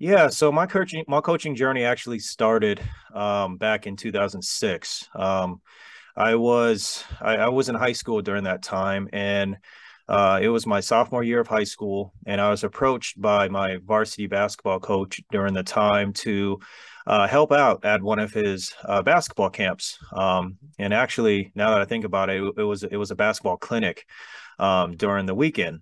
Yeah, so my coaching journey actually started back in 2006. I was in high school during that time, and it was my sophomore year of high school, and I was approached by my varsity basketball coach during the time to help out at one of his basketball camps. And actually, now that I think about it, it was a basketball clinic during the weekend.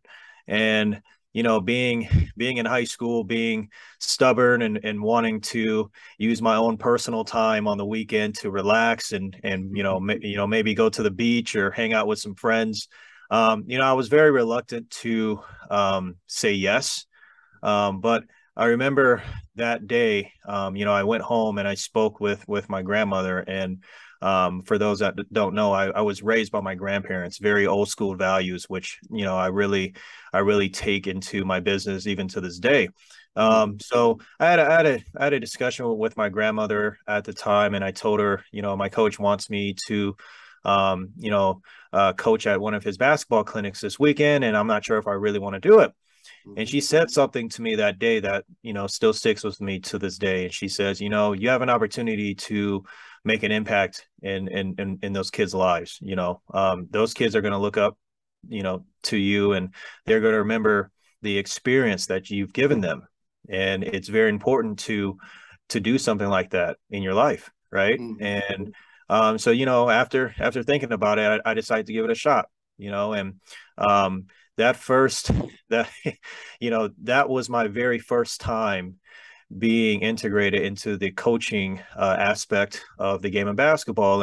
And you know, being in high school, being stubborn and wanting to use my own personal time on the weekend to relax and, you know, maybe go to the beach or hang out with some friends. You know, I was very reluctant to say yes. But I remember that day, you know, I went home and I spoke with my grandmother. And for those that don't know, I was raised by my grandparents, very old school values, which, you know, I really take into my business even to this day. So I had a discussion with my grandmother at the time, and I told her, you know, my coach wants me to, you know, coach at one of his basketball clinics this weekend, and I'm not sure if I really want to do it. And she said something to me that day that, you know, still sticks with me to this day. And she says, you know, you have an opportunity to make an impact in those kids' lives. You know, those kids are going to look up, you know, to you, and they're going to remember the experience that you've given them. And it's very important to do something like that in your life. Right. Mm-hmm. And so, you know, after thinking about it, I decided to give it a shot, you know, and that was my very first time being integrated into the coaching aspect of the game of basketball.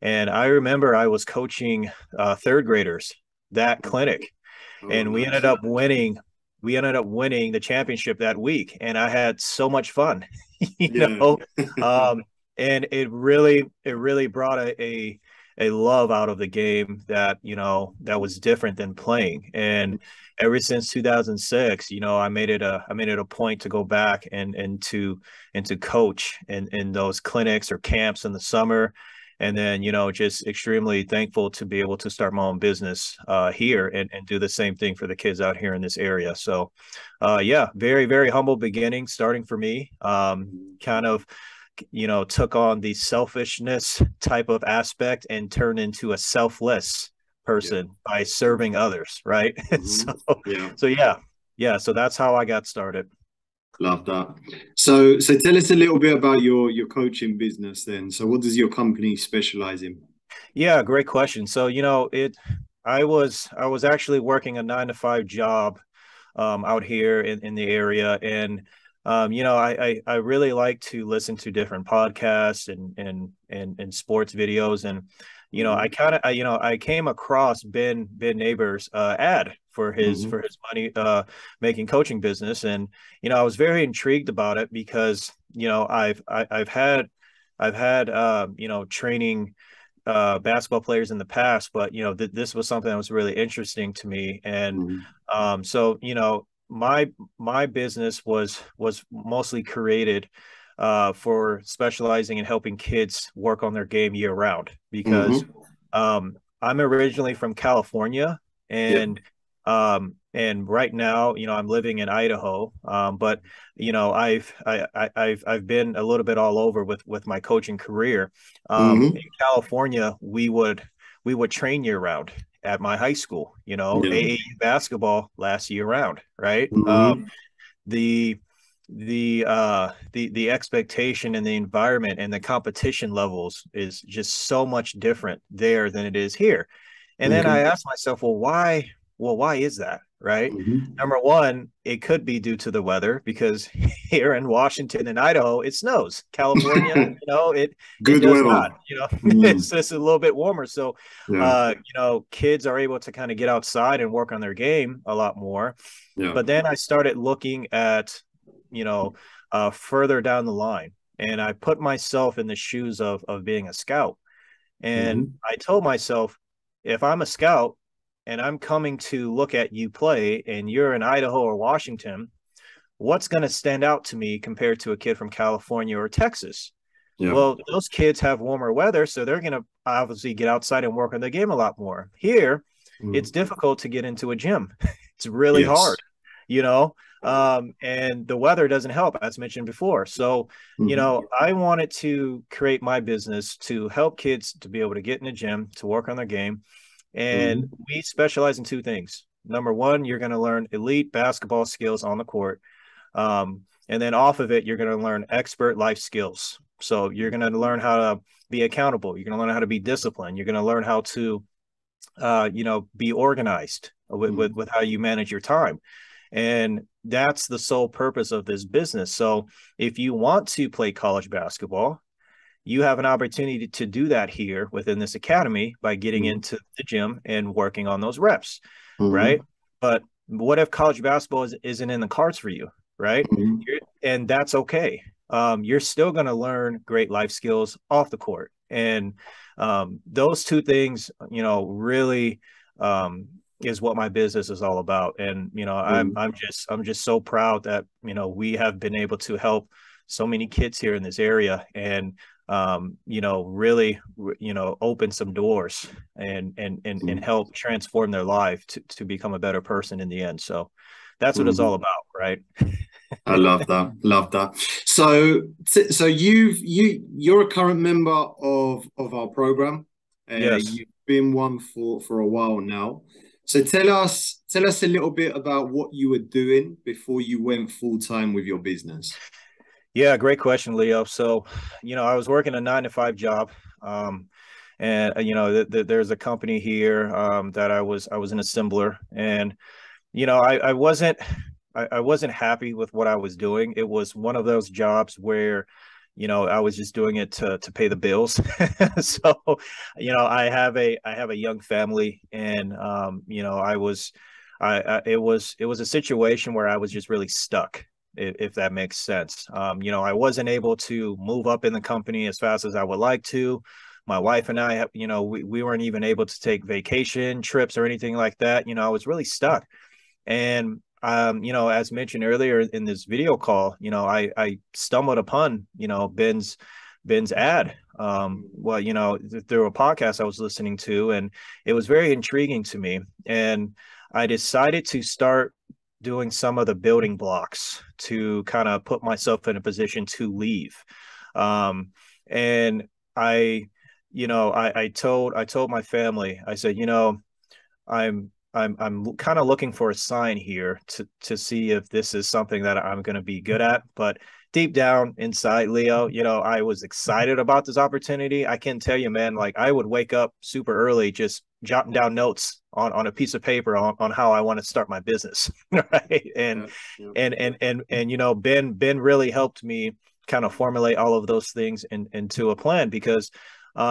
And I remember I was coaching third graders that clinic, and we ended up winning the championship that week. And I had so much fun, you know, and it really brought a love out of the game that, you know, that was different than playing. And ever since 2006, you know, I made it a point to go back and to coach in those clinics or camps in the summer. And then, you know, just extremely thankful to be able to start my own business here and do the same thing for the kids out here in this area. So yeah, very, very humble beginning starting for me. Kind of, you know, took on the selfishness type of aspect and turned into a selfless person by serving others. Right. Mm-hmm. So that's how I got started. Love that. So tell us a little bit about your coaching business then. So what does your company specialize in? Yeah, great question. So, you know, I was actually working a 9-to-5 job out here in the area. And you know, I really like to listen to different podcasts and sports videos, and you know, I came across Ben Neighbor's ad for his for his money making coaching business, and you know, I was very intrigued about it because you know I've had you know, training basketball players in the past, but you know this was something that was really interesting to me, and so you know. My business was mostly created for specializing in helping kids work on their game year round, because I'm originally from California, and and right now, you know, I'm living in Idaho, but you know, I've been a little bit all over with my coaching career. In California, we would train year round at my high school, you know, AAU basketball lasts year round, right? The expectation and the environment and the competition levels is just so much different there than it is here. And then I asked myself, well, why is that, right? Number one, it could be due to the weather, because here in Washington and Idaho, it snows. California, you know, it does not, you know, it's just a little bit warmer. So, you know, kids are able to kind of get outside and work on their game a lot more. But then I started looking at, you know, further down the line, and I put myself in the shoes of being a scout. And I told myself, if I'm a scout, and I'm coming to look at you play, and you're in Idaho or Washington, what's going to stand out to me compared to a kid from California or Texas? Well, those kids have warmer weather, so they're going to obviously get outside and work on their game a lot more. Here, it's difficult to get into a gym. It's really hard, you know? And the weather doesn't help, as mentioned before. So, you know, I wanted to create my business to help kids to be able to get in the gym, to work on their game. And we specialize in two things. Number one, you're going to learn elite basketball skills on the court. And then off of it, you're going to learn expert life skills. So you're going to learn how to be accountable. You're going to learn how to be disciplined. You're going to learn how to, you know, be organized with how you manage your time. And that's the sole purpose of this business. So if you want to play college basketball, you have an opportunity to do that here within this academy by getting into the gym and working on those reps, right? But what if college basketball isn't in the cards for you, right? And that's okay. You're still going to learn great life skills off the court. And those two things, you know, really is what my business is all about. And, you know, I'm just so proud that, you know, we have been able to help so many kids here in this area and, you know, really, you know, open some doors and help transform their life to become a better person in the end. So that's what it's all about, right? I love that. Love that. So you're a current member of our program. Yes. You've been one for a while now. So tell us a little bit about what you were doing before you went full time with your business. Yeah, great question, Leo. So, you know, I was working a 9-to-5 job. And you know, there's a company here that I was an assembler, and you know, I wasn't happy with what I was doing. It was one of those jobs where, you know, I was just doing it to pay the bills. So, you know, I have a young family, and you know, it was a situation where I was just really stuck, if that makes sense. You know, I wasn't able to move up in the company as fast as I would like to. My wife and I, you know, we weren't even able to take vacation trips or anything like that. You know, I was really stuck. And, you know, as mentioned earlier in this video call, you know, I stumbled upon, you know, Ben's ad, well, you know, through a podcast I was listening to, and it was very intriguing to me. And I decided to start doing some of the building blocks to kind of put myself in a position to leave. And I, you know, I told my family, I said, you know, I'm kind of looking for a sign here to see if this is something that I'm going to be good at. But deep down inside, Leo, you know, I was excited about this opportunity. I can tell you, man, like I would wake up super early, just jotting down notes on a piece of paper on how I want to start my business. Right. And, yeah. And, you know, Ben really helped me kind of formulate all of those things into a plan, because,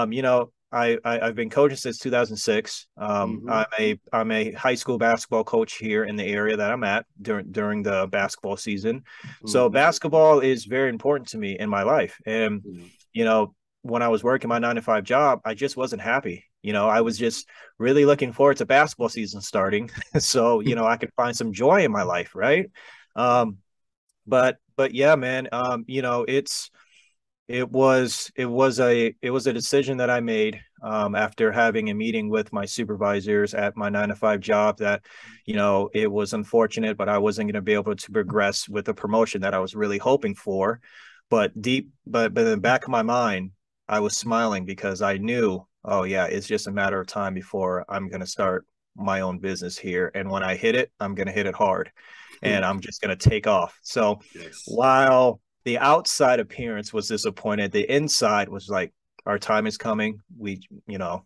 you know, I've been coaching since 2006. I'm a high school basketball coach here in the area that I'm at during the basketball season. So basketball is very important to me in my life. And, you know, when I was working my 9-to-5 job, I just wasn't happy. You know, I was just really looking forward to basketball season starting. So, you know, I could find some joy in my life. Right. But yeah, man, you know, it was a decision that I made after having a meeting with my supervisors at my 9-to-5 job that, you know, it was unfortunate, but I wasn't going to be able to progress with the promotion that I was really hoping for. But in the back of my mind, I was smiling because I knew, oh yeah, it's just a matter of time before I'm going to start my own business here. And when I hit it, I'm going to hit it hard, and I'm just going to take off. So yes. While the outside appearance was disappointed, the inside was like, our time is coming. We, you know,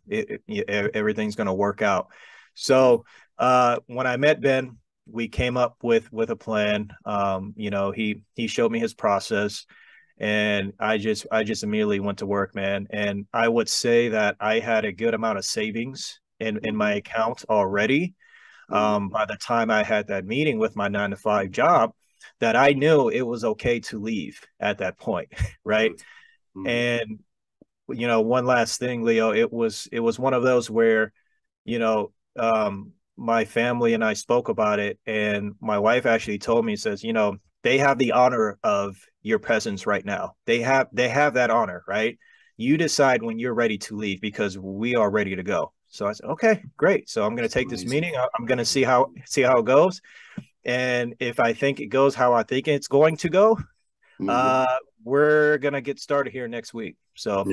everything's going to work out. So when I met Ben, we came up with a plan. You know, he showed me his process, and I just immediately went to work, man. And I would say that I had a good amount of savings in my account already. By the time I had that meeting with my 9-to-5 job, that I knew it was okay to leave at that point, right? And, you know, one last thing, Leo, it was one of those where, you know, my family and I spoke about it, and my wife actually told me, says, you know, they have the honor of your presence right now. They have that honor, right? You decide when you're ready to leave, because we are ready to go. So I said, okay, great. So I'm going to take this meeting. I'm going to see how it goes. And if I think it goes how I think it's going to go, we're going to get started here next week. So,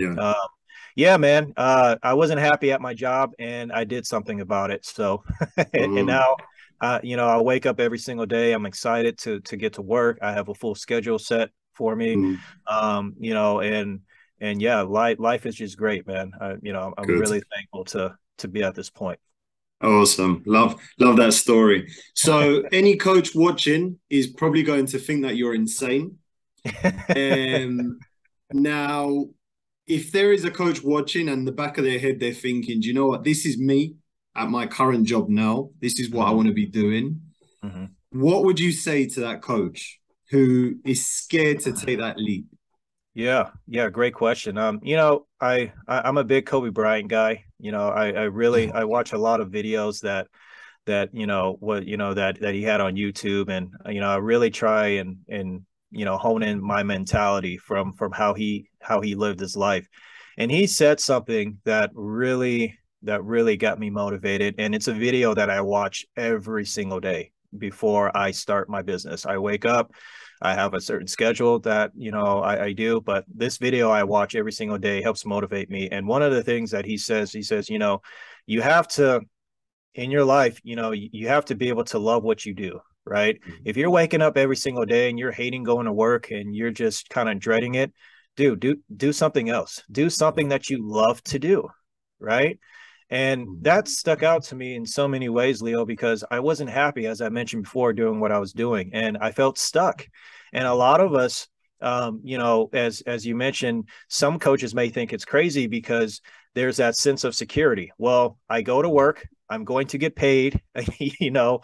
yeah, man, I wasn't happy at my job and I did something about it. So, and now, you know, I wake up every single day. I'm excited to get to work. I have a full schedule set for me, you know, and yeah, life is just great, man. You know, I'm really thankful to be at this point. Awesome. Love that story. So any coach watching is probably going to think that you're insane. Now, if there is a coach watching and the back of their head, they're thinking, do you know what? This is me at my current job now. This is what I want to be doing. What would you say to that coach who is scared to take that leap? Yeah, great question. You know, I'm a big Kobe Bryant guy. You know, I watch a lot of videos that you know that he had on YouTube, and you know, I really try and you know, hone in my mentality from how he lived his life. And he said something that really got me motivated, and it's a video that I watch every single day before I start my business. I wake up, I have a certain schedule that, you know, I do, but this video I watch every single day helps motivate me. And one of the things that he says, you know, you have to, in your life, you know, you have to be able to love what you do, right? If you're waking up every single day and you're hating going to work and you're just kind of dreading it, dude, do something else. Do something that you love to do, right? And that stuck out to me in so many ways, Leo, because I wasn't happy, as I mentioned before, doing what I was doing, and I felt stuck. And a lot of us, you know, as you mentioned, some coaches may think it's crazy because there's that sense of security. Well, I go to work, I'm going to get paid, you know,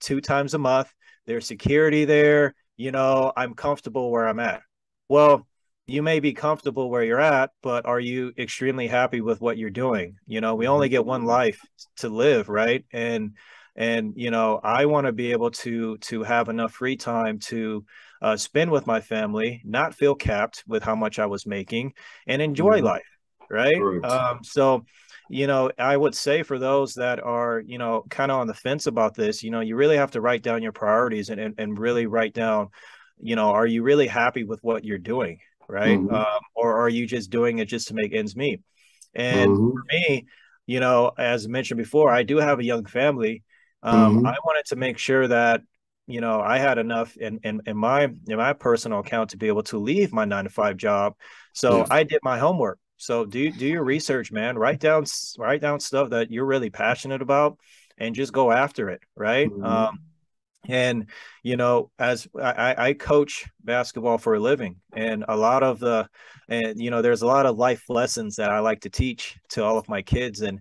2 times a month. There's security there. You know, I'm comfortable where I'm at. Well, you may be comfortable where you're at, but are you extremely happy with what you're doing? You know, we only get one life to live, right? And you know, I want to be able to have enough free time to spend with my family, not feel capped with how much I was making, and enjoy life, right? So, you know, I would say for those that are, you know, kind of on the fence about this, you know, you really have to write down your priorities and really write down, you know, are you really happy with what you're doing? Right? Or are you just doing it just to make ends meet? And for me, you know, as mentioned before, I do have a young family. I wanted to make sure that, you know, I had enough in my personal account to be able to leave my 9-to-5 job. So I did my homework. So do your research, man. Write down stuff that you're really passionate about and just go after it. Right. And, you know, as I coach basketball for a living, and a lot of the, and, you know, there's a lot of life lessons that I like to teach to all of my kids. And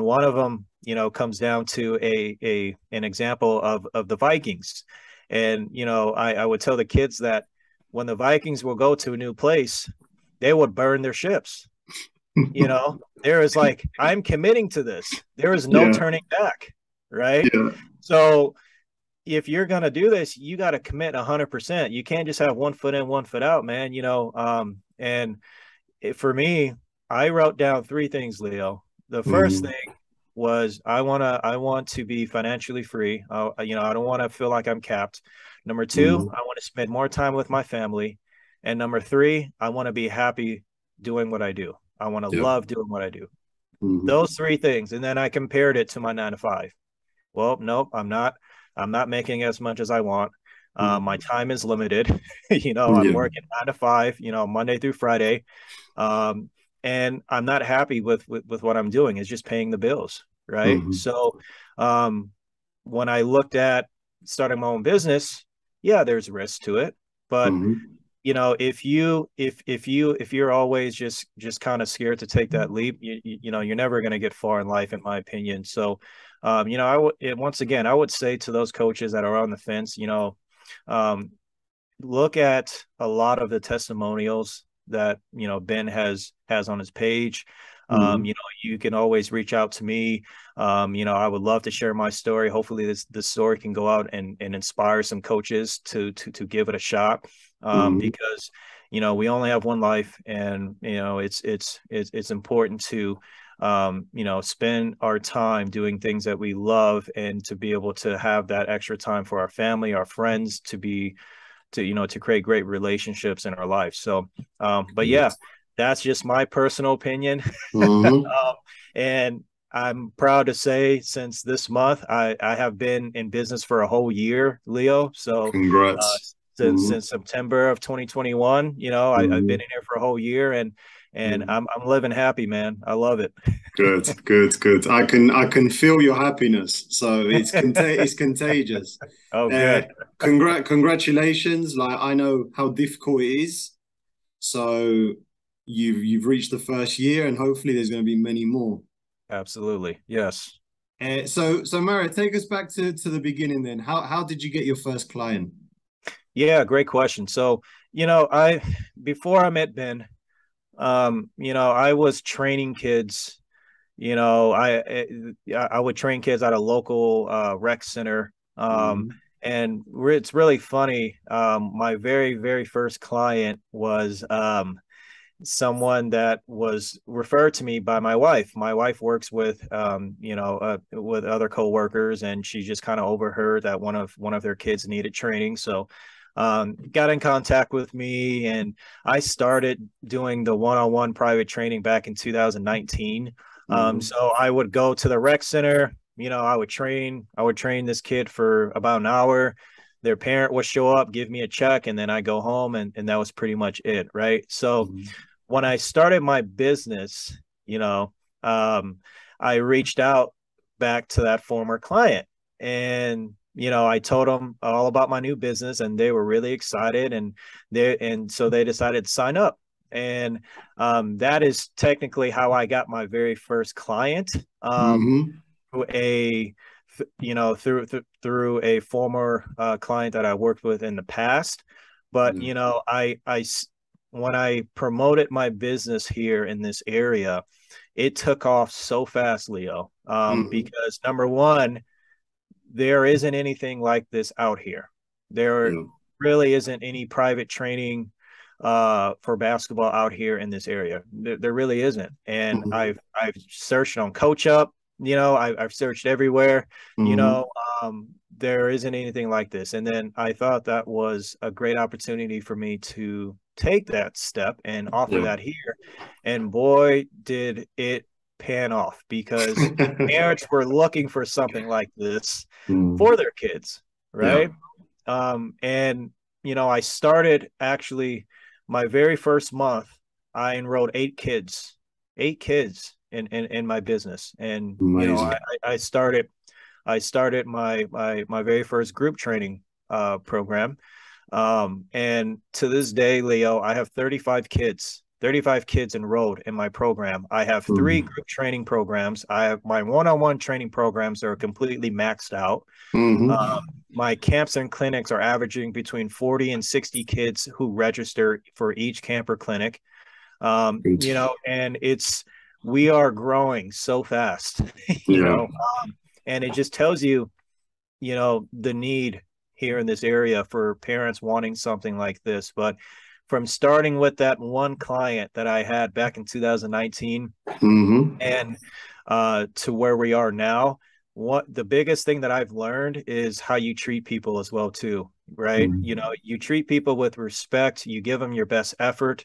one of them, you know, comes down to an example of the Vikings. And, you know, I would tell the kids that when the Vikings will go to a new place, they would burn their ships. You know, there is like, I'm committing to this. There is no turning back. Right. Yeah. So, if you're going to do this, you got to commit 100%. You can't just have one foot in, one foot out, man, you know? And for me, I wrote down 3 things, Leo. The first thing was I want to be financially free. You know, I don't want to feel like I'm capped. Number 2, I want to spend more time with my family. And number 3, I want to be happy doing what I do. I want to love doing what I do. Those 3 things. And then I compared it to my 9-to-5. Well, nope, I'm not making as much as I want. My time is limited. You know, I'm working 9-to-5, you know, Monday through Friday. And I'm not happy with what I'm doing. It's just paying the bills. Right. So when I looked at starting my own business, yeah, there's risk to it. But, you know, if you're always just kind of scared to take that leap, you know, you're never going to get far in life, in my opinion. So, you know, once again, I would say to those coaches that are on the fence, you know, look at a lot of the testimonials that, you know, Ben has on his page. You know, you can always reach out to me. You know, I would love to share my story. Hopefully this story can go out and inspire some coaches to give it a shot. Because, you know, we only have one life, and, you know, it's important to, you know, spend our time doing things that we love, and to be able to have that extra time for our family, our friends, to create great relationships in our life. So, but yeah, that's just my personal opinion. Mm-hmm. And I'm proud to say, since this month, I have been in business for a whole year, Leo. So congrats. Since September of 2021, you know, I've been in here for a whole year, and I'm living happy, man. I love it. Good. I can feel your happiness. So it's it's contagious. Oh, good. Congratulations. Like, I know how difficult it is. So you've reached the first year, and hopefully there's going to be many more. Absolutely. Yes. So Mario, take us back to the beginning then. How did you get your first client? Yeah, great question. So, you know, before I met Ben, you know, I was training kids. You know, I would train kids at a local rec center. And it's really funny. My very, very first client was someone that was referred to me by my wife. My wife works with, you know, with other coworkers, and she just kind of overheard that one of their kids needed training. So, got in contact with me, and I started doing the one-on-one private training back in 2019. So I would go to the rec center, you know, I would train this kid for about an hour. Their parent would show up, give me a check, and then I go home, and that was pretty much it. Right. So when I started my business, you know, I reached out back to that former client, and you know, I told them all about my new business, and they were really excited, and so they decided to sign up. And that is technically how I got my very first client, through a former client that I worked with in the past. But you know, when I promoted my business here in this area, it took off so fast, Leo, because number one, there isn't anything like this out here. There really isn't any private training for basketball out here in this area. There really isn't. And I've searched on CoachUp, you know, I've searched everywhere, you know, there isn't anything like this. And then I thought that was a great opportunity for me to take that step and offer that here. And boy, did it pan off, because parents were looking for something like this for their kids, right? And you know, I started, actually my very first month, I enrolled eight kids in my business. And you know, I started my very first group training program, and to this day, Leo, I have 35 kids enrolled in my program. I have three group training programs. I have my one-on-one training programs that are completely maxed out. My camps and clinics are averaging between 40 and 60 kids who register for each camp or clinic. You know, and we are growing so fast, you know, and it just tells you, you know, the need here in this area for parents wanting something like this. But from starting with that one client that I had back in 2019 and to where we are now, the biggest thing that I've learned is how you treat people as well too, right? You know, you treat people with respect, you give them your best effort,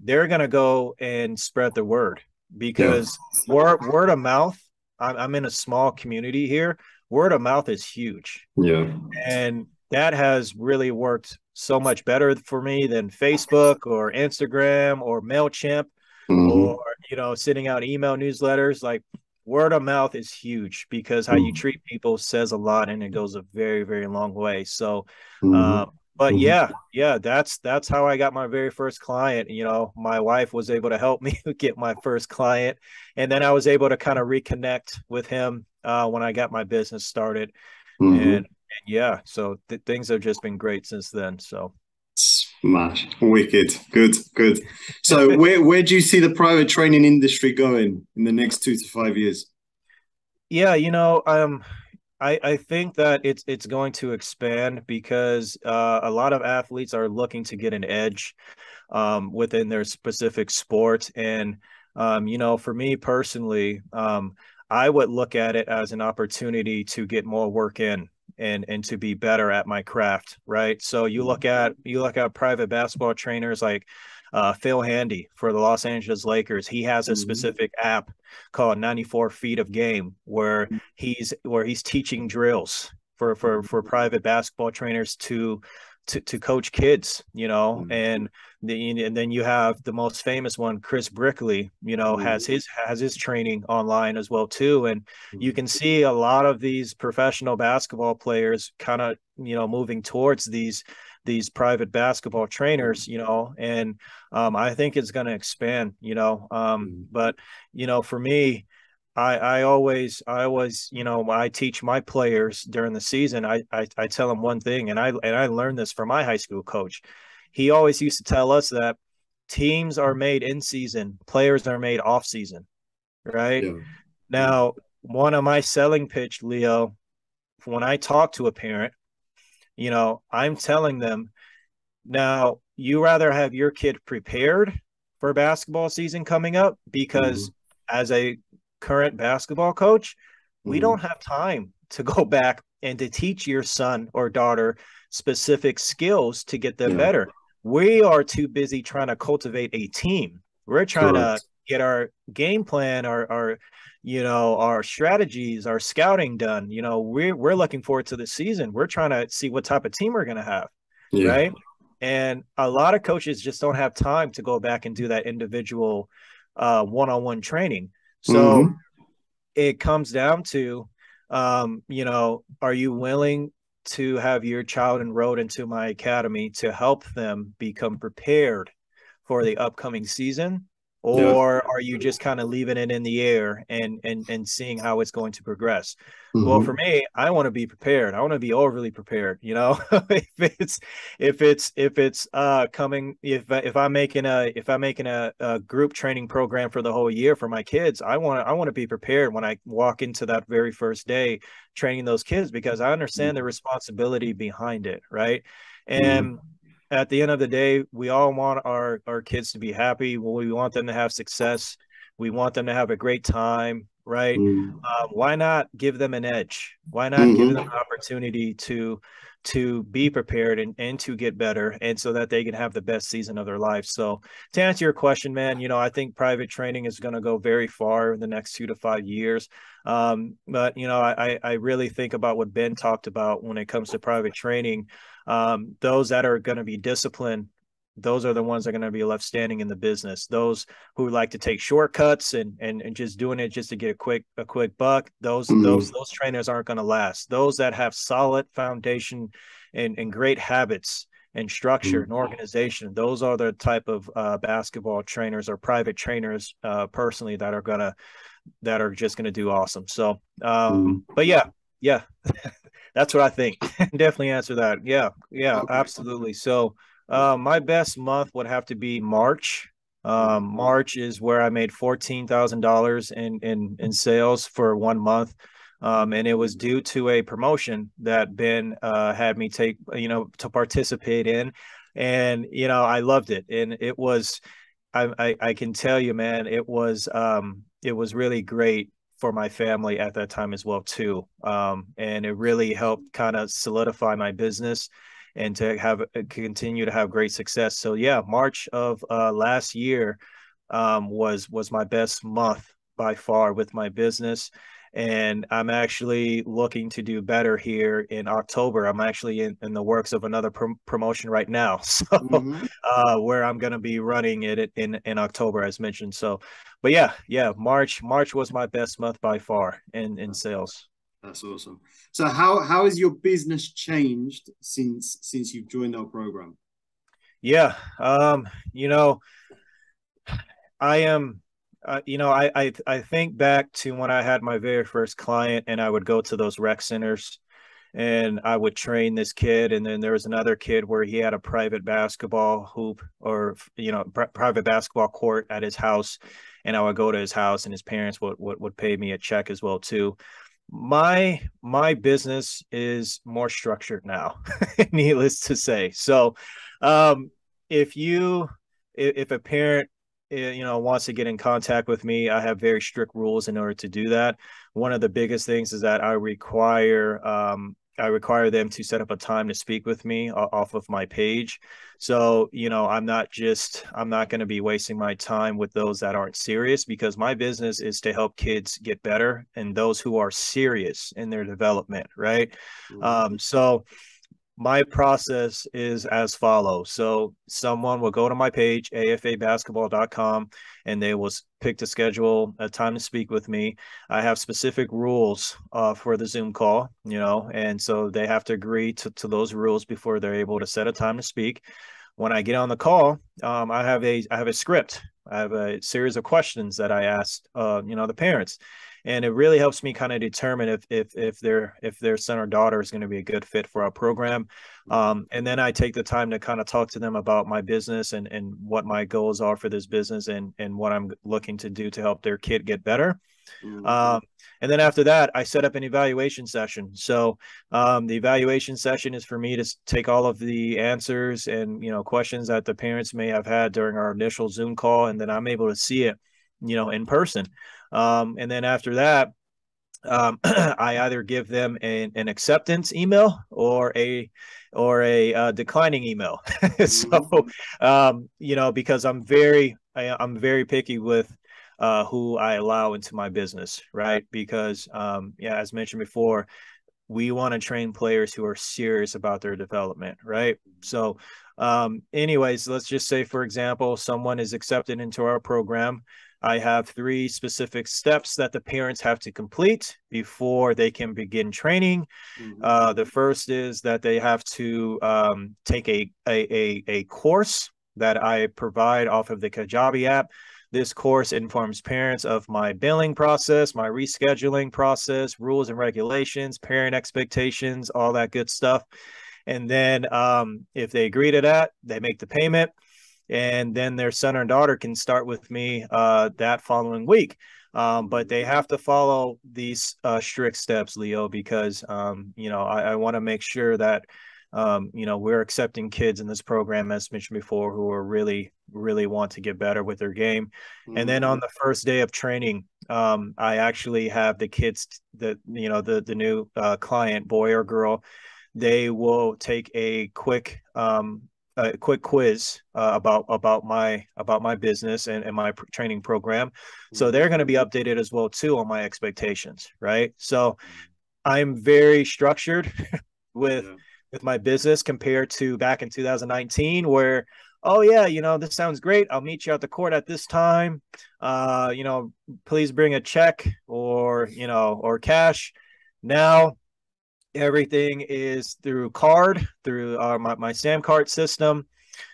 they're going to go and spread the word, because word of mouth, I'm in a small community here, word of mouth is huge. Yeah. And that has really worked so much better for me than Facebook or Instagram or MailChimp or, you know, sending out email newsletters. Like, word of mouth is huge, because how you treat people says a lot, and it goes a very, very long way. So, but yeah, that's how I got my very first client. You know, my wife was able to help me get my first client, and then I was able to kind of reconnect with him when I got my business started. And yeah, so things have just been great since then. So smash, wicked, good. So where do you see the private training industry going in the next 2 to 5 years? Yeah, you know, I think that it's going to expand, because a lot of athletes are looking to get an edge within their specific sport, and You know, for me personally, I would look at it as an opportunity to get more work in and to be better at my craft, right? So you look at private basketball trainers like Phil Handy for the Los Angeles Lakers. He has a specific app called 94 Feet of Game where he's teaching drills for private basketball trainers to coach kids, you know. And then you have the most famous one, Chris Brickley, you know, has his training online as well too. And you can see a lot of these professional basketball players kind of, you know, moving towards these private basketball trainers, you know, and I think it's going to expand, you know. But, you know, for me, I always, you know, I teach my players during the season, I tell them one thing, and I learned this from my high school coach. He always used to tell us that teams are made in season, players are made off season, right? Yeah. Now, one of my selling pitch, Leo, when I talk to a parent, you know, I'm telling them, now you rather have your kid prepared for basketball season coming up, because as a current basketball coach, we don't have time to go back and to teach your son or daughter specific skills to get them better. We are too busy trying to cultivate a team. We're trying to get our game plan, our you know, our strategies, our scouting done. You know, we're looking forward to the season. We're trying to see what type of team we're going to have, right? And a lot of coaches just don't have time to go back and do that individual one-on-one training. So it comes down to, you know, are you willing to have your child enrolled into my academy to help them become prepared for the upcoming season? Or are you just kind of leaving it in the air and seeing how it's going to progress? Well, for me, I want to be prepared. I want to be overly prepared. You know, if I'm making a group training program for the whole year for my kids, I want to be prepared when I walk into that very first day training those kids, because I understand the responsibility behind it. Right. And at the end of the day, we all want our kids to be happy. We want them to have success. We want them to have a great time, right? Why not give them an edge? Why not give them an opportunity to be prepared and to get better, and so that they can have the best season of their life? So to answer your question, man, you know, I think private training is going to go very far in the next 2 to 5 years. But, you know, I really think about what Ben talked about when it comes to private training. Those that are going to be disciplined, those are the ones that are going to be left standing in the business. Those who like to take shortcuts and just doing it just to get a quick buck, those trainers aren't going to last. Those that have solid foundation and great habits and structure and organization, those are the type of basketball trainers or private trainers personally that are just going to do awesome. So, but yeah. That's what I think. Definitely answer that. Yeah, okay. Absolutely. So my best month would have to be March. March is where I made $14,000 in sales for 1 month. And it was due to a promotion that Ben had me take, you know, to participate in. And, you know, I loved it. And it was, I can tell you, man, it was really great for my family at that time as well too. And it really helped kind of solidify my business and to have continue to have great success. So yeah, March of last year was my best month by far with my business. And I'm actually looking to do better here in October. I'm actually in the works of another promotion right now. So where I'm going to be running it in October, as mentioned. So, but yeah, March was my best month by far in sales. That's awesome. So how has your business changed since you've joined our program? Yeah. You know, I am, you know, I think back to when I had my very first client, and I would go to those rec centers and I would train this kid. And then there was another kid where he had a private basketball hoop or, you know, private basketball court at his house. And I would go to his house, and his parents would pay me a check as well too. My business is more structured now, needless to say. So if a parent you know, wants to get in contact with me, I have very strict rules in order to do that. One of the biggest things is that I require them to set up a time to speak with me off of my page. So, you know, I'm not going to be wasting my time with those that aren't serious, because my business is to help kids get better and those who are serious in their development. Right. Mm-hmm. So my process is as follows. So someone will go to my page, afabasketball.com, and they will pick to schedule a time to speak with me. I have specific rules for the Zoom call, you know, and so they have to agree to those rules before they're able to set a time to speak. When I get on the call, I have a script. I have a series of questions that I asked, you know, the parents. And it really helps me kind of determine if their son or daughter is going to be a good fit for our program. And then I take the time to kind of talk to them about my business and what my goals are for this business and what I'm looking to do to help their kid get better. Mm-hmm. And then after that, I set up an evaluation session. So the evaluation session is for me to take all of the answers and, you know, questions that the parents may have had during our initial Zoom call, and then I'm able to see it, you know, in person. And then after that, I either give them an acceptance email or a declining email. So, you know, because I'm very picky with who I allow into my business, right? Because, yeah, as mentioned before, we want to train players who are serious about their development, right? So, anyways, let's just say, for example, someone is accepted into our program. I have 3 specific steps that the parents have to complete before they can begin training. Mm-hmm. The first is that they have to take a course that I provide off of the Kajabi app. This course informs parents of my billing process, my rescheduling process, rules and regulations, parent expectations, all that good stuff. And then if they agree to that, they make the payment, and then their son or daughter can start with me that following week. But they have to follow these strict steps, Leo, because, you know, I want to make sure that, you know, we're accepting kids in this program, as mentioned before, who are really, really want to get better with their game. Mm-hmm. And then on the first day of training, I actually have the kids that, you know, the new client, boy or girl, they will take a quick quiz about my business and my training program. Mm-hmm. So they're going to be updated as well too on my expectations, right? So I'm very structured with my business compared to back in 2019, where, oh yeah, you know, this sounds great. I'll meet you at the court at this time. You know, please bring a check or, you know, or cash. Now everything is through card, through my SAM card system.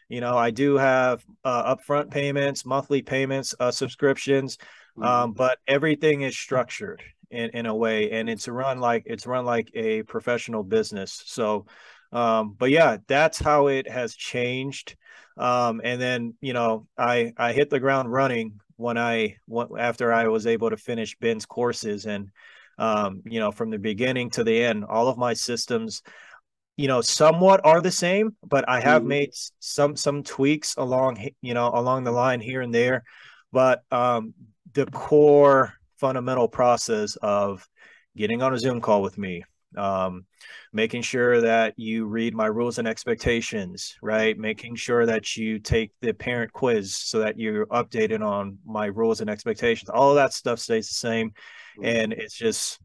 You know, I do have upfront payments, monthly payments, subscriptions, but everything is structured in a way, and it's run like a professional business. So, but yeah, that's how it has changed. And then, you know, I hit the ground running after I was able to finish Ben's courses, and you know, from the beginning to the end, all of my systems, you know, somewhat are the same, but I have made some tweaks along the line here and there. But the core fundamental process of getting on a Zoom call with me, making sure that you read my rules and expectations, right? Making sure that you take the parent quiz so that you're updated on my rules and expectations. All of that stuff stays the same. And it's just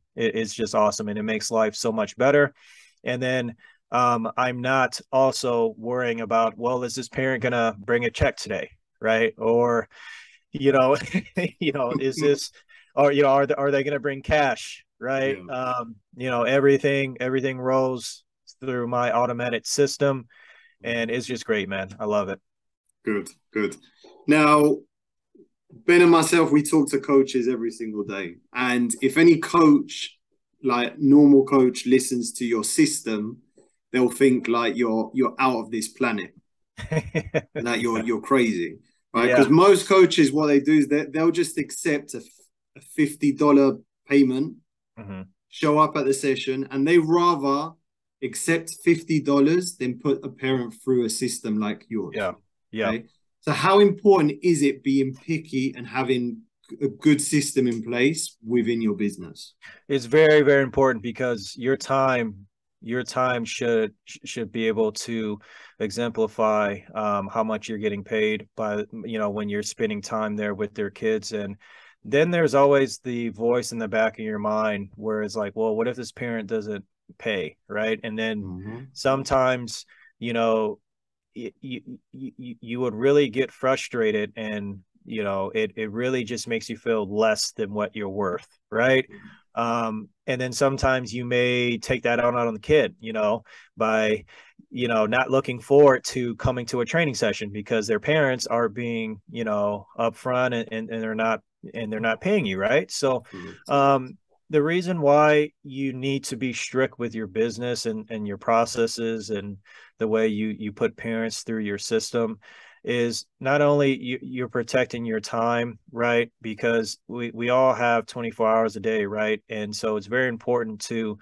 awesome. And it makes life so much better. And then I'm not also worrying about, well, is this parent going to bring a check today? Right. Or, you know, you know, is this, or, you know, are they going to bring cash? Right. Yeah. You know, everything rolls through my automatic system, and it's just great, man. I love it. Good, good. Now, Ben and myself, we talk to coaches every single day. And if any coach, like normal coach, listens to your system, they'll think like you're out of this planet. Like you're crazy, right? Because most coaches, what they do is they'll just accept a $50 payment, show up at the session, and they rather accept $50 than put a parent through a system like yours. Yeah, yeah. Okay? So how important is it being picky and having a good system in place within your business? It's very, very important, because your time should be able to exemplify how much you're getting paid by, you know, when you're spending time there with their kids. And then there's always the voice in the back of your mind where it's like, well, what if this parent doesn't pay? Right. And then sometimes, you know, you would really get frustrated, and, you know, it really just makes you feel less than what you're worth. Right. And then sometimes you may take that out on the kid, you know, by, you know, not looking forward to coming to a training session because their parents are being, you know, upfront and they're not paying you. Right. So, the reason why you need to be strict with your business and your processes and the way you put parents through your system is not only you're protecting your time, right? Because we all have 24 hours a day, right? And so it's very important to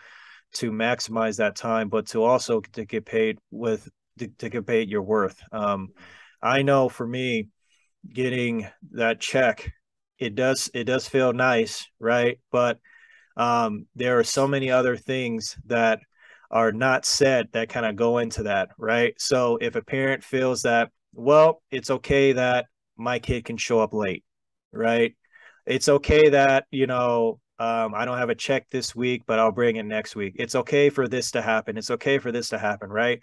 maximize that time, but to also to get paid to get paid your worth. I know for me, getting that check, it does feel nice, right? But there are so many other things that are not said that kind of go into that, right? So if a parent feels that, well, it's okay that my kid can show up late, right? It's okay that, you know, I don't have a check this week, but I'll bring it next week. It's okay for this to happen. It's okay for this to happen, right?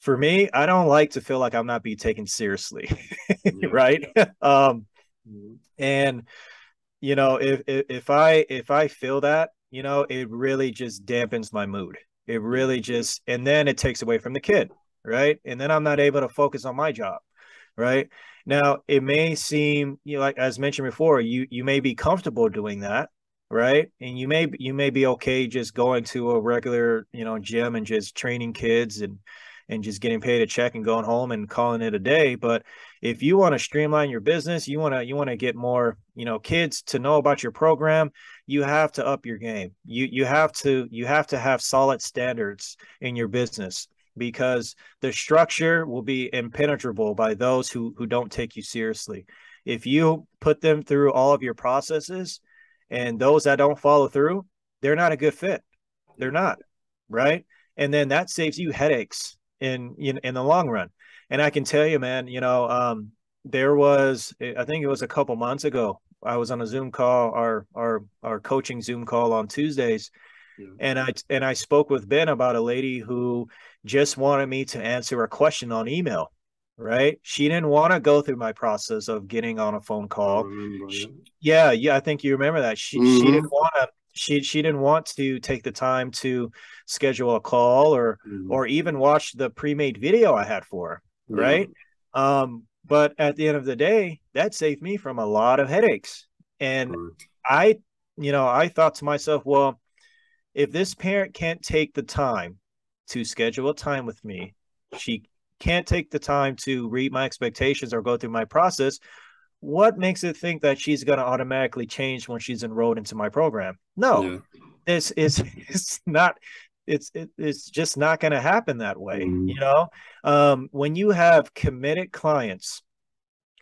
For me, I don't like to feel like I'm not being taken seriously, right? And you know, if I feel that, you know, it really just dampens my mood. It really just, and then it takes away from the kid, right? And then I'm not able to focus on my job, right? Now, it may seem, you know, like as mentioned before, you may be comfortable doing that, right? And you may be okay just going to a regular, you know, gym and just training kids and just getting paid a check and going home and calling it a day. But if you want to streamline your business, you want to get more, you know, kids to know about your program, you have to up your game. You have to have solid standards in your business, because the structure will be impenetrable by those who don't take you seriously. If you put them through all of your processes, and those that don't follow through, they're not a good fit. They're not, right? And then that saves you headaches in the long run. And I can tell you, man, you know, I think it was a couple months ago, I was on a Zoom call, our coaching Zoom call on Tuesdays. Yeah. And I spoke with Ben about a lady who just wanted me to answer a question on email, right? She didn't want to go through my process of getting on a phone call. I think you remember that. She didn't want to. She didn't want to take the time to schedule a call or even watch the pre-made video I had for her, right? But at the end of the day, that saved me from a lot of headaches. And I thought to myself, well, if this parent can't take the time to schedule time with me, she can't take the time to read my expectations or go through my process, what makes it think that she's going to automatically change when she's enrolled into my program? No, yeah. It's just not going to happen that way. You know, when you have committed clients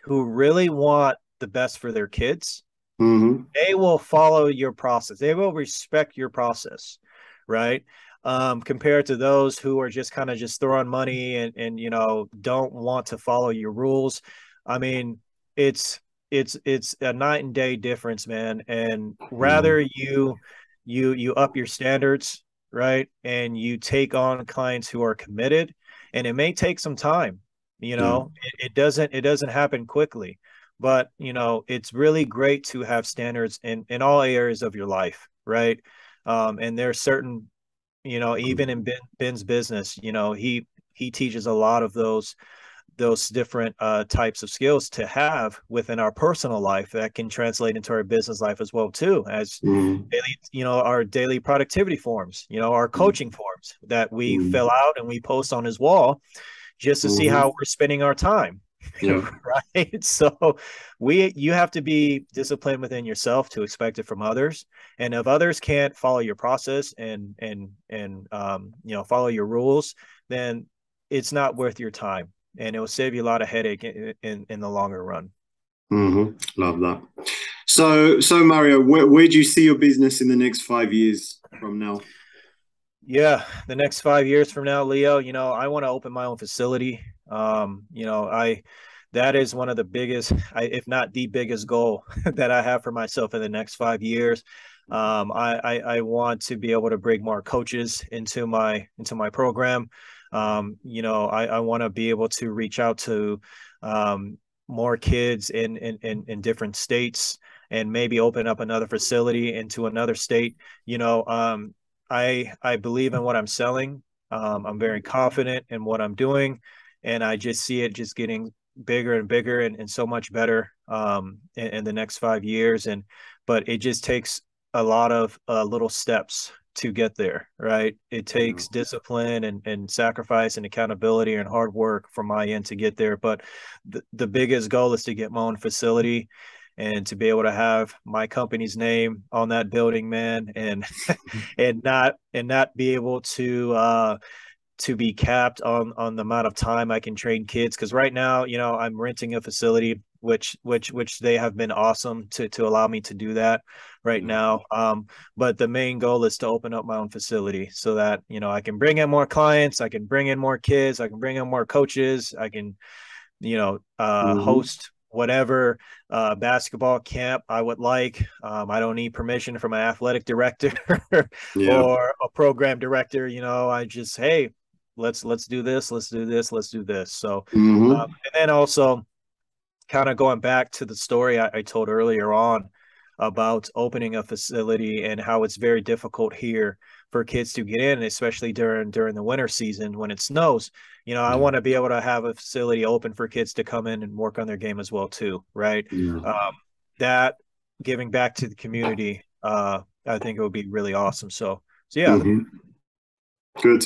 who really want the best for their kids, they will follow your process. They will respect your process, right? Compared to those who are just kind of just throwing money and, you know, don't want to follow your rules. I mean, it's a night and day difference, man. And rather you up your standards, right? And you take on clients who are committed, and it may take some time, you know, it doesn't happen quickly, but you know, it's really great to have standards in all areas of your life. Right. And there are certain, you know, even in Ben's business, you know, he teaches a lot of those different types of skills to have within our personal life that can translate into our business life as well too, as daily, you know, our daily productivity forms, you know, our coaching forms that we fill out and we post on his wall just to see how we're spending our time. Yeah. Right. So you have to be disciplined within yourself to expect it from others. And if others can't follow your process and you know, follow your rules, then it's not worth your time. and it will save you a lot of headache in the longer run. Mm-hmm. Love that. So Mario, where do you see your business in the next 5 years from now? Yeah, the next 5 years from now, Leo, you know, I want to open my own facility. You know, that is one of the biggest, if not the biggest goal that I have for myself in the next 5 years. I want to be able to bring more coaches into my program. You know, I want to be able to reach out to more kids in different states, and maybe open up another facility into another state. You know, I believe in what I'm selling. I'm very confident in what I'm doing, and I just see it just getting bigger and bigger and so much better in the next 5 years. But it just takes a lot of little steps to get there, right? It takes discipline and sacrifice and accountability and hard work from my end to get there. But the biggest goal is to get my own facility and to be able to have my company's name on that building, man, and and not be able to be capped on the amount of time I can train kids. Because right now, you know, I'm renting a facility, which they have been awesome to allow me to do that right now. But the main goal is to open up my own facility so that, you know, I can bring in more clients, I can bring in more kids, I can bring in more coaches, I can, you know, host whatever basketball camp I would like. I don't need permission from an athletic director or a program director. You know, I just, hey, let's do this, let's do this, let's do this. So, and then also kind of going back to the story I told earlier on about opening a facility and how it's very difficult here for kids to get in, especially during the winter season when it snows. You know, I want to be able to have a facility open for kids to come in and work on their game as well too, right? That giving back to the community, I think it would be really awesome. So yeah. Good.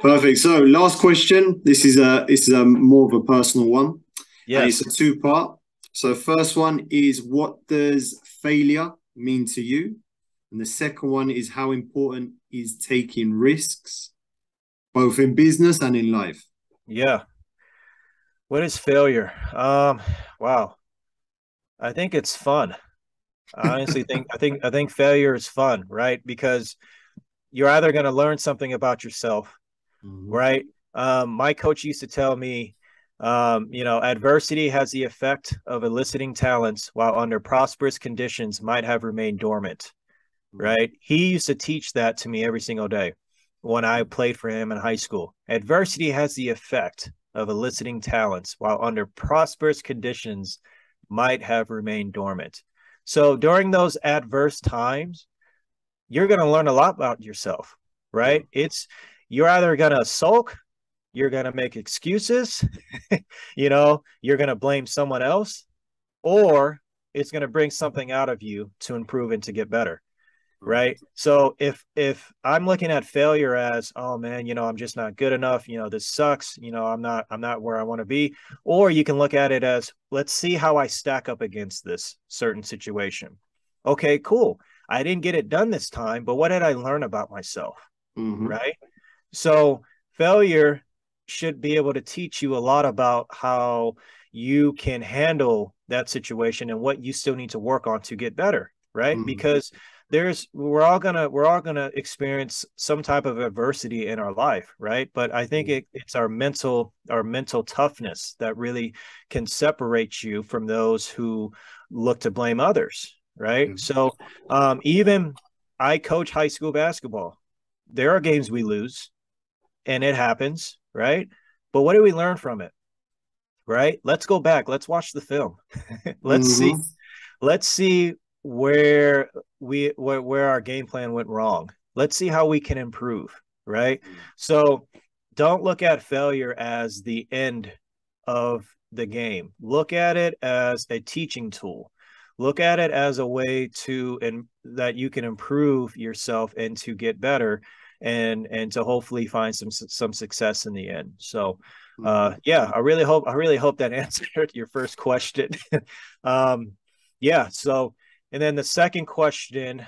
Perfect. So last question. This is more of a personal one. Yeah, it's a two-part. So first one is, what does failure mean to you? And the second one is, how important is taking risks, both in business and in life? Yeah. What is failure? Wow. I think it's fun. I honestly think failure is fun, right? Because you're either going to learn something about yourself, right? My coach used to tell me, you know, adversity has the effect of eliciting talents, while under prosperous conditions might have remained dormant, right? He used to teach that to me every single day when I played for him in high school. Adversity has the effect of eliciting talents, while under prosperous conditions might have remained dormant. So during those adverse times, you're going to learn a lot about yourself, right? You're either going to sulk, you're going to make excuses, you know, you're going to blame someone else, or it's going to bring something out of you to improve and to get better. Right. So if I'm looking at failure as, oh man, you know, I'm just not good enough, you know, this sucks, you know, I'm not where I want to be. Or you can look at it as, let's see how I stack up against this certain situation. Okay, cool. I didn't get it done this time, but what did I learn about myself? Right. So failure should be able to teach you a lot about how you can handle that situation and what you still need to work on to get better, right? Because we're all gonna experience some type of adversity in our life, right? But I think it's our mental toughness that really can separate you from those who look to blame others, right? So even I coach high school basketball. There are games we lose, and it happens. Right. But what do we learn from it? Right. Let's go back. Let's watch the film. Let's see where our game plan went wrong. Let's see how we can improve. Right. So don't look at failure as the end of the game. Look at it as a teaching tool. Look at it as a way that you can improve yourself and to get better, and to hopefully find some success in the end. So yeah, I really hope that answered your first question. Yeah. So, and then the second question,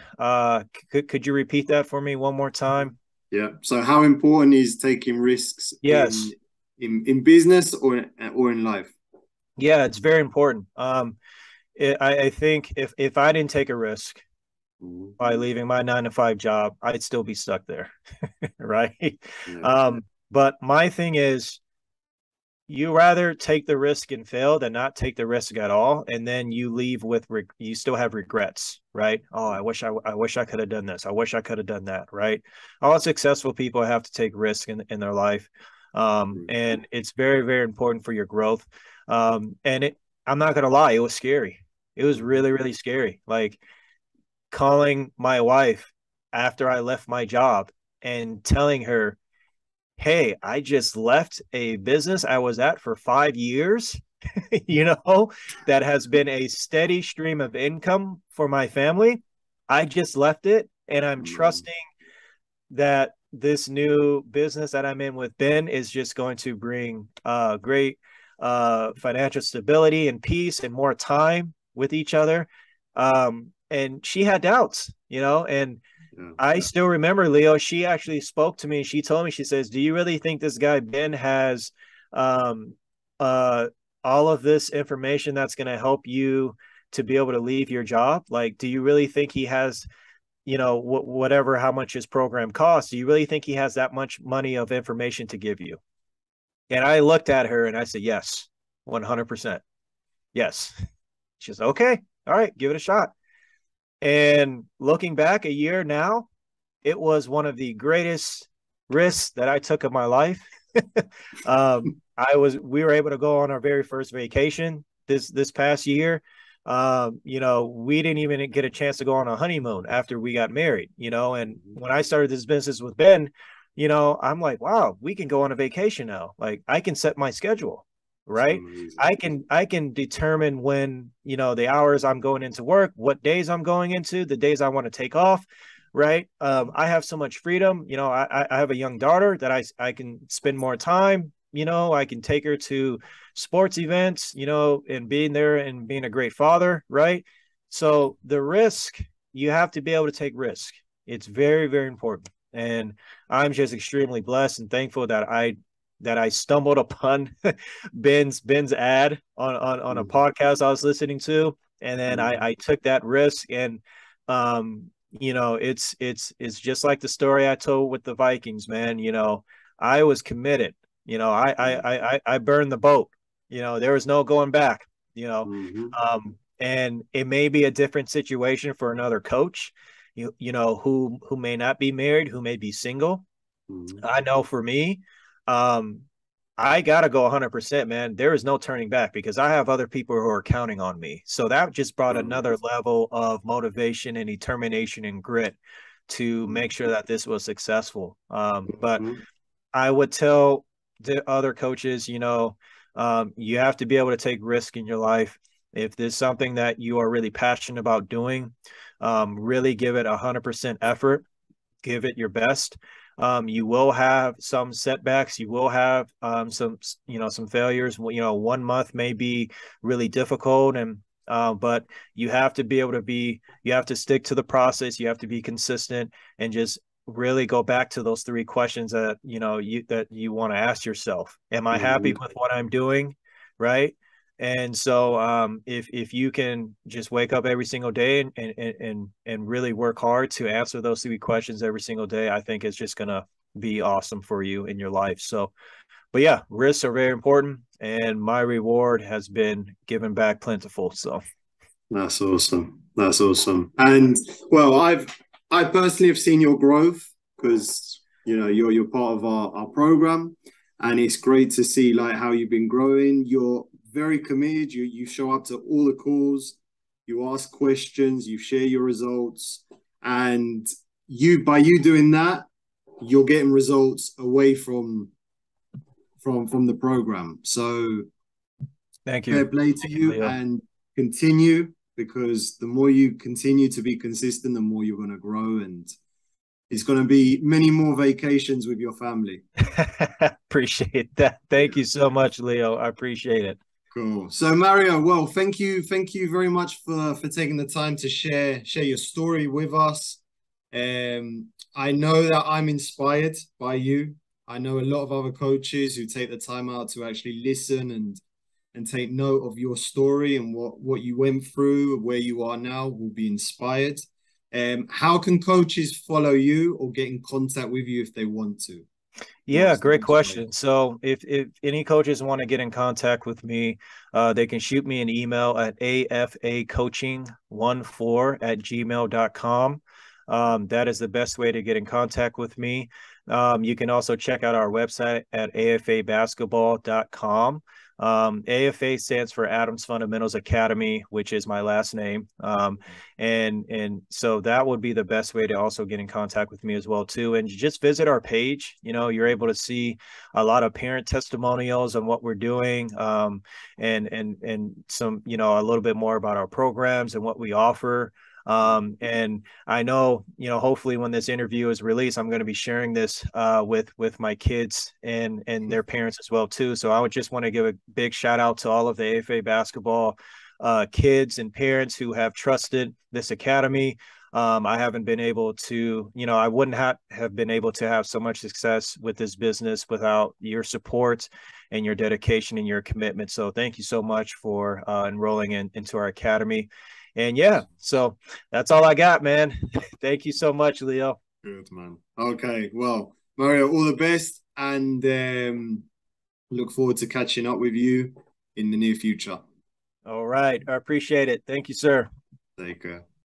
could you repeat that for me one more time? Yeah. So how important is taking risks? Yes. in business or in life? Yeah, it's very important. I think if I didn't take a risk by leaving my 9-to-5 job, I'd still be stuck there. Right. Yeah. But my thing is, you rather take the risk and fail than not take the risk at all. And then you leave with, you still have regrets, right? Oh, I wish I could have done this. I wish I could have done that. Right. All successful people have to take risk in their life. And it's very, very important for your growth. And I'm not going to lie, it was scary. It was really, really scary. Like calling my wife after I left my job and telling her, hey, I just left a business I was at for 5 years, you know, that has been a steady stream of income for my family. I just left it, and I'm trusting that this new business that I'm in with Ben is just going to bring great financial stability and peace and more time with each other. And she had doubts, you know, and I still remember, Leo, she actually spoke to me. She told me, she says, do you really think this guy Ben has all of this information that's going to help you to be able to leave your job? Like, do you really think he has, you know, whatever, how much his program costs? Do you really think he has that much money of information to give you? And I looked at her and I said, yes, 100%. Yes. She says, okay, all right, give it a shot. And looking back a year now, it was one of the greatest risks that I took of my life. We were able to go on our very first vacation this past year. You know, we didn't even get a chance to go on a honeymoon after we got married, you know, and when I started this business with Ben, you know, I'm like, wow, we can go on a vacation now. Like I can set my schedule. Right. I can determine when, you know, the hours I'm going into work, what days I'm going into, the days I want to take off. Right. I have so much freedom. You know, I have a young daughter that I can spend more time. You know, I can take her to sports events, you know, and being there and being a great father. Right. So the risk, you have to be able to take risk. It's very, very important. And I'm just extremely blessed and thankful that I stumbled upon Ben's ad on a podcast I was listening to. And then I took that risk and, you know, it's just like the story I told with the Vikings, man. You know, I was committed, you know, I burned the boat, you know, there was no going back, you know, and it may be a different situation for another coach, you know, who may not be married, who may be single. I know for me, I got to go 100%, man. There is no turning back because I have other people who are counting on me. So that just brought another level of motivation and determination and grit to make sure that this was successful. But I would tell the other coaches, you know, you have to be able to take risk in your life. If there's something that you are really passionate about doing, really give it 100% effort, give it your best. You will have some setbacks. You will have some, you know, some failures. You know, 1 month may be really difficult, and but you have to be able to be. You have to stick to the process. You have to be consistent, and just really go back to those 3 questions that you want to ask yourself. Am I happy with what I'm doing, right? And so, if you can just wake up every single day and really work hard to answer those 3 questions every single day, I think it's just gonna be awesome for you in your life. So, but yeah, risks are very important, and my reward has been given back plentiful. So, that's awesome. That's awesome. And well, I personally have seen your growth because you know you're part of our program, and it's great to see like how you've been growing. You're very committed. You show up to all the calls, you ask questions, you share your results, and by you doing that, you're getting results away from the program. So thank you. Fair play to you, and continue, because the more you continue to be consistent, the more you're going to grow, and it's going to be many more vacations with your family. Appreciate that. Thank you so much, Leo. I appreciate it. Cool. So Mario, well, thank you very much for taking the time to share your story with us. I know that I'm inspired by you. I know a lot of other coaches who take the time out to actually listen and take note of your story and what you went through, where you are now, will be inspired. How can coaches follow you or get in contact with you if they want to? Yeah, great question. So if any coaches want to get in contact with me, they can shoot me an email at afacoaching14@gmail.com. That is the best way to get in contact with me. You can also check out our website at afabasketball.com. AFA stands for Adams Fundamentals Academy, which is my last name. And so that would be the best way to also get in contact with me as well too. And just visit our page. You know, you're able to see a lot of parent testimonials on what we're doing. And some, you know, a little bit more about our programs and what we offer. And I know, you know, hopefully when this interview is released, I'm going to be sharing this with my kids and their parents as well too. So I would just want to give a big shout out to all of the AFA basketball kids and parents who have trusted this academy. I haven't been able to, you know, I wouldn't have been able to have so much success with this business without your support and your dedication and your commitment. So thank you so much for enrolling into our academy. And yeah, so that's all I got, man. Thank you so much, Leo. Good, man. Okay, well, Mario, all the best, and look forward to catching up with you in the near future. All right, I appreciate it. Thank you, sir. Take care.